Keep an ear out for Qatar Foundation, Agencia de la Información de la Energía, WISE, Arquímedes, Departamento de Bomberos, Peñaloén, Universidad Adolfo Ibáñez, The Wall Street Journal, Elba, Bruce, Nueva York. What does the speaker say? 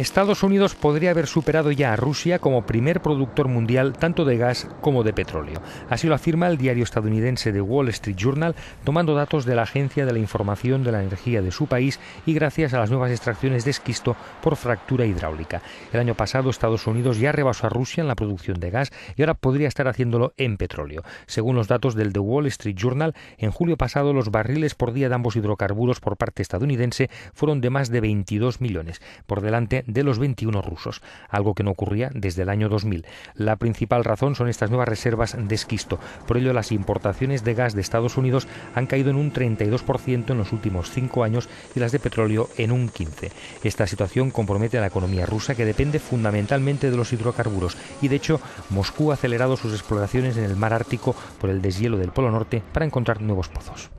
Estados Unidos podría haber superado ya a Rusia como primer productor mundial tanto de gas como de petróleo. Así lo afirma el diario estadounidense The Wall Street Journal, tomando datos de la Agencia de la Información de la Energía de su país y gracias a las nuevas extracciones de esquisto por fractura hidráulica. El año pasado Estados Unidos ya rebasó a Rusia en la producción de gas y ahora podría estar haciéndolo en petróleo. Según los datos del The Wall Street Journal, en julio pasado los barriles por día de ambos hidrocarburos por parte estadounidense fueron de más de 22 millones, por delante de los 21 rusos, algo que no ocurría desde el año 2000. La principal razón son estas nuevas reservas de esquisto. Por ello, las importaciones de gas de Estados Unidos han caído en un 32% en los últimos 5 años y las de petróleo en un 15%. Esta situación compromete a la economía rusa, que depende fundamentalmente de los hidrocarburos y, de hecho, Moscú ha acelerado sus exploraciones en el mar Ártico por el deshielo del Polo Norte para encontrar nuevos pozos.